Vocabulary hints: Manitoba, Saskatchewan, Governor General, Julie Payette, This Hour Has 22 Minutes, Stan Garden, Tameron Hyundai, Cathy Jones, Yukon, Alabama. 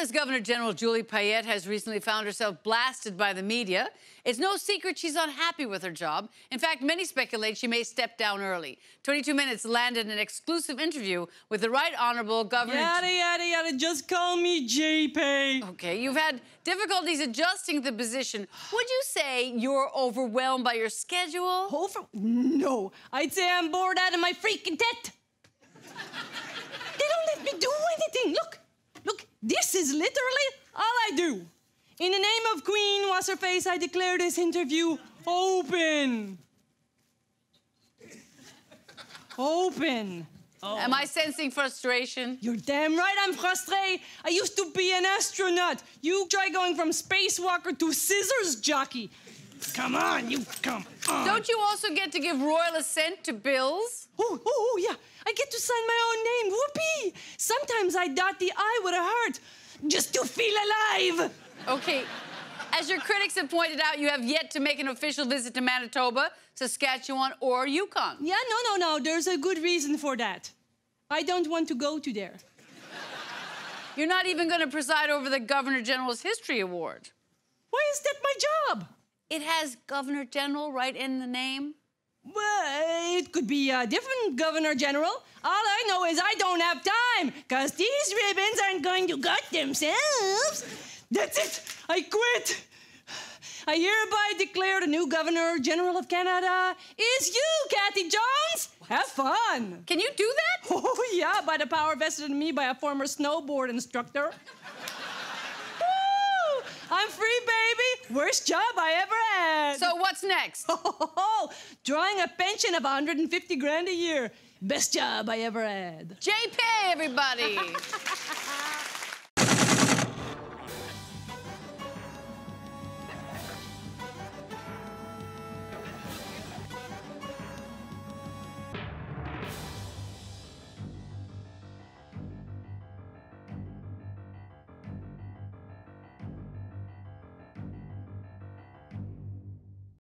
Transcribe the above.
Canada's Governor General Julie Payette has recently found herself blasted by the media. It's no secret she's unhappy with her job. In fact, many speculate she may step down early. 22 Minutes landed an exclusive interview with the Right Honourable Governor... Yada, yada, yada, just call me JP. Okay, you've had difficulties adjusting to the position. Would you say you're overwhelmed by your schedule? No, I'd say I'm bored out of my freaking tent. They don't let me do anything, look. This is literally all I do. In the name of Queen What's-Her-Face, I declare this interview open. Open. Oh. Am I sensing frustration? You're damn right I'm frustrated. I used to be an astronaut. You try going from spacewalker to scissors jockey. Come on, you come on. Don't you also get to give royal assent to bills? Oh, yeah. I get to sign my own name. Whoopee! Sometimes I dot the I with a heart just to feel alive. Okay. As your critics have pointed out, you have yet to make an official visit to Manitoba, Saskatchewan, or Yukon. Yeah, no. There's a good reason for that. I don't want to go to there. You're not even going to preside over the Governor General's History Award. Why is that my job? It has Governor General right in the name. Well, it could be a different Governor General. All I know is I don't have time, because these ribbons aren't going to cut themselves. That's it. I quit. I hereby declare the new Governor General of Canada is you, Cathy Jones. What? Have fun. Can you do that? Oh, yeah, by the power vested in me by a former snowboard instructor. I'm free, baby. Worst job I ever had. So what's next? Drawing a pension of 150 grand a year. Best job I ever had. JP, everybody.